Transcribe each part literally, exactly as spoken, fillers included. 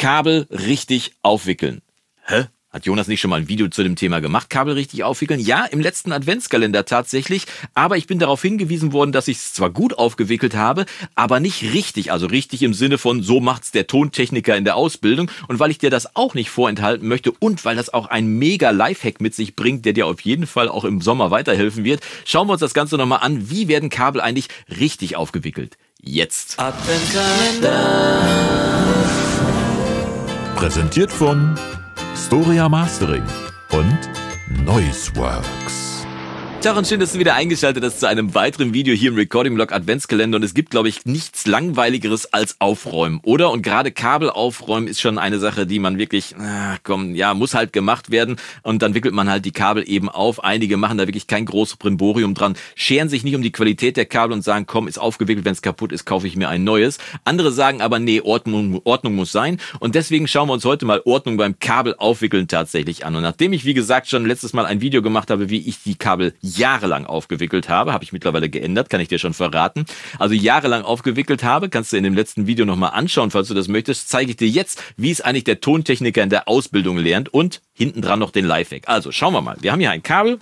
Kabel richtig aufwickeln. Hä? Hat Jonas nicht schon mal ein Video zu dem Thema gemacht? Kabel richtig aufwickeln? Ja, im letzten Adventskalender tatsächlich. Aber ich bin darauf hingewiesen worden, dass ich es zwar gut aufgewickelt habe, aber nicht richtig. Also richtig im Sinne von, so macht's der Tontechniker in der Ausbildung. Und weil ich dir das auch nicht vorenthalten möchte und weil das auch ein mega Lifehack mit sich bringt, der dir auf jeden Fall auch im Sommer weiterhelfen wird, schauen wir uns das Ganze nochmal an. Wie werden Kabel eigentlich richtig aufgewickelt? Jetzt. Adventskalender. Präsentiert von Storia Mastering und Noiseworks. Tja, und schön, dass du wieder eingeschaltet hast zu einem weiteren Video hier im Recording-Blog Adventskalender. Und es gibt, glaube ich, nichts Langweiligeres als Aufräumen, oder? Und gerade Kabel aufräumen ist schon eine Sache, die man wirklich, äh, komm, ja, muss halt gemacht werden. Und dann wickelt man halt die Kabel eben auf. Einige machen da wirklich kein großes Brimborium dran, scheren sich nicht um die Qualität der Kabel und sagen, komm, ist aufgewickelt, wenn es kaputt ist, kaufe ich mir ein neues. Andere sagen aber, nee, Ordnung, Ordnung muss sein. Und deswegen schauen wir uns heute mal Ordnung beim Kabel aufwickeln tatsächlich an. Und nachdem ich, wie gesagt, schon letztes Mal ein Video gemacht habe, wie ich die Kabel jahrelang aufgewickelt habe, habe ich mittlerweile geändert, kann ich dir schon verraten. Also jahrelang aufgewickelt habe, kannst du in dem letzten Video nochmal anschauen, falls du das möchtest, zeige ich dir jetzt, wie es eigentlich der Tontechniker in der Ausbildung lernt und hinten dran noch den Lifehack. Also schauen wir mal, wir haben hier ein Kabel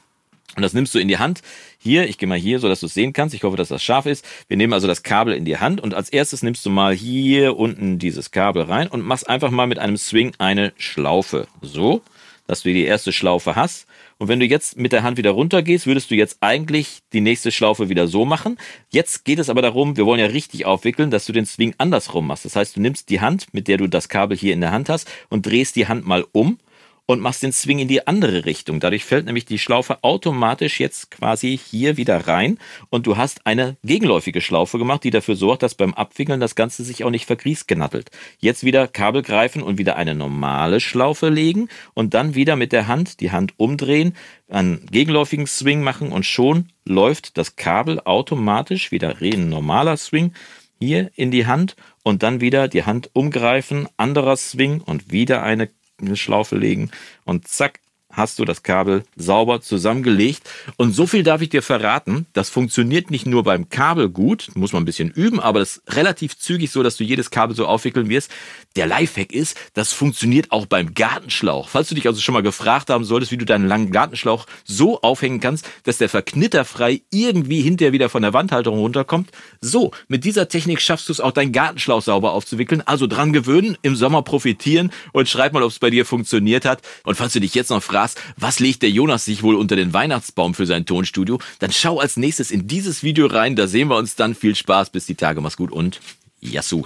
und das nimmst du in die Hand. Hier, ich gehe mal hier, so dass du es sehen kannst. Ich hoffe, dass das scharf ist. Wir nehmen also das Kabel in die Hand und als erstes nimmst du mal hier unten dieses Kabel rein und machst einfach mal mit einem Swing eine Schlaufe. So, dass du die erste Schlaufe hast. Und wenn du jetzt mit der Hand wieder runter gehst, würdest du jetzt eigentlich die nächste Schlaufe wieder so machen. Jetzt geht es aber darum, wir wollen ja richtig aufwickeln, dass du den Swing andersrum machst. Das heißt, du nimmst die Hand, mit der du das Kabel hier in der Hand hast, und drehst die Hand mal um und machst den Swing in die andere Richtung. Dadurch fällt nämlich die Schlaufe automatisch jetzt quasi hier wieder rein und du hast eine gegenläufige Schlaufe gemacht, die dafür sorgt, dass beim Abwickeln das Ganze sich auch nicht vergriesgenattelt. Jetzt wieder Kabel greifen und wieder eine normale Schlaufe legen und dann wieder mit der Hand die Hand umdrehen, einen gegenläufigen Swing machen und schon läuft das Kabel automatisch wieder ein normaler Swing hier in die Hand und dann wieder die Hand umgreifen, anderer Swing und wieder eine eine Schlaufe legen und zack, hast du das Kabel sauber zusammengelegt. Und so viel darf ich dir verraten, das funktioniert nicht nur beim Kabel gut, muss man ein bisschen üben, aber das ist relativ zügig so, dass du jedes Kabel so aufwickeln wirst. Der Lifehack ist, das funktioniert auch beim Gartenschlauch. Falls du dich also schon mal gefragt haben solltest, wie du deinen langen Gartenschlauch so aufhängen kannst, dass der verknitterfrei irgendwie hinterher wieder von der Wandhalterung runterkommt. So, mit dieser Technik schaffst du es auch, deinen Gartenschlauch sauber aufzuwickeln. Also dran gewöhnen, im Sommer profitieren und schreib mal, ob es bei dir funktioniert hat. Und falls du dich jetzt noch fragst, was legt der Jonas sich wohl unter den Weihnachtsbaum für sein Tonstudio? Dann schau als nächstes in dieses Video rein, da sehen wir uns dann. Viel Spaß, bis die Tage, mach's gut und Yassou!